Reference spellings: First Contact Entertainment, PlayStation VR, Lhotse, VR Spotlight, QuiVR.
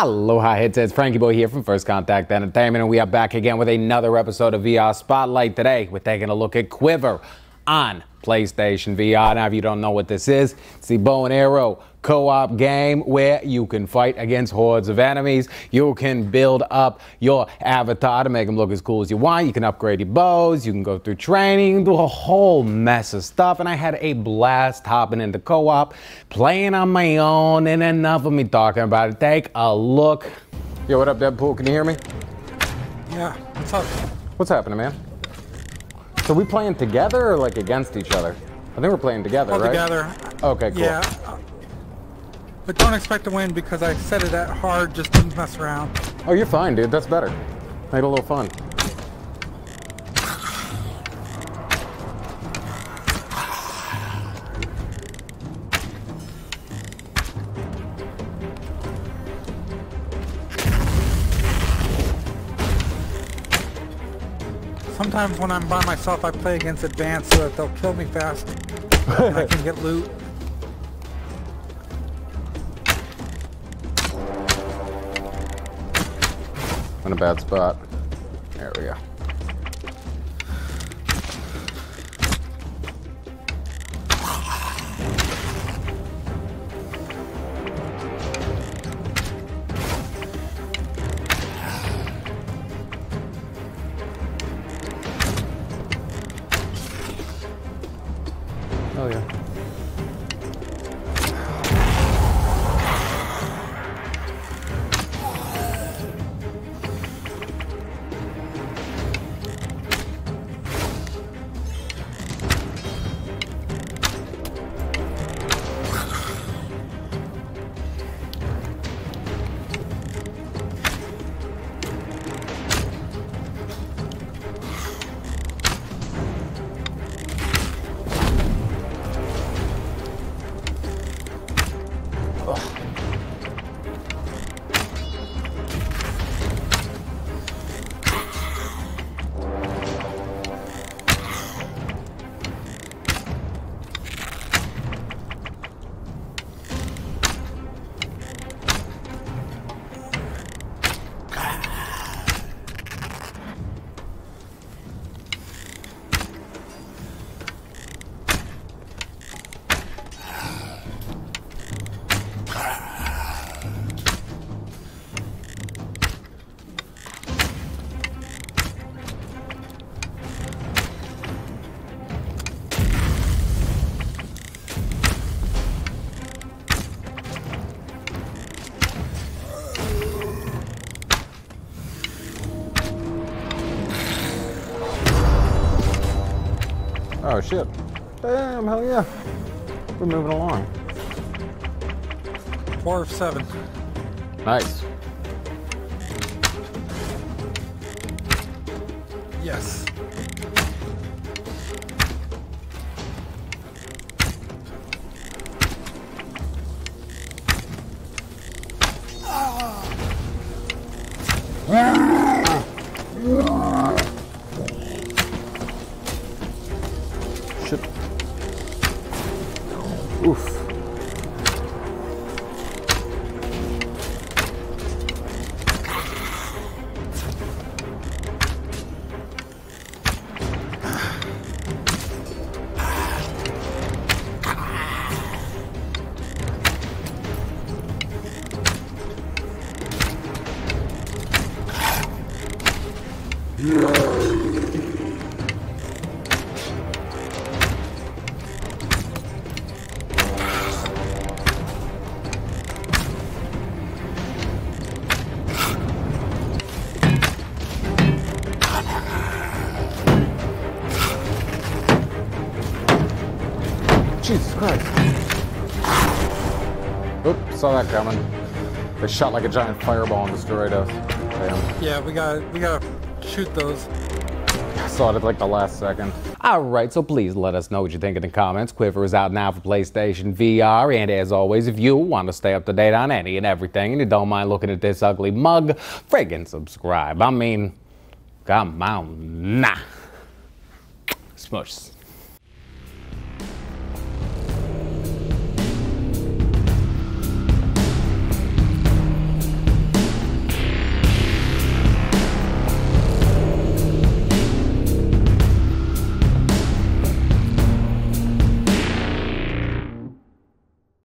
Aloha headsets, Frankie Boy here from First Contact Entertainment, and we are back again with another episode of VR Spotlight. Today, we're taking a look at QuiVR on PlayStation VR. Now, if you don't know what this is, it's the bow and arrow co-op game where you can fight against hordes of enemies. You can build up your avatar to make them look as cool as you want. You can upgrade your bows. You can go through training, do a whole mess of stuff. And I had a blast hopping into co-op, playing on my own, and enough of me talking about it. Take a look. Yo, what up, Deadpool? Can you hear me? Yeah, what's up? What's happening, man? So we playing together or like against each other? I think we're playing together, right? Together. Okay, cool. Yeah. But don't expect to win because I set it at hard just to mess around. Oh, you're fine, dude. That's better. Made it a little fun. Sometimes when I'm by myself, I play against advanced so that they'll kill me fast and I can get loot. In a bad spot. There we go. Oh yeah. Oh shit. Damn, hell yeah. We're moving along. 4 of 7. Nice. Yes. Oof. Jesus Christ. Oops, saw that coming. They shot like a giant fireball and destroyed us. Damn. Yeah, we gotta shoot those. I saw it at like the last second. Alright, so please let us know what you think in the comments. QuiVR is out now for PlayStation VR, and as always, if you want to stay up to date on any and everything, and you don't mind looking at this ugly mug, friggin' subscribe. I mean, come on, nah. Smush.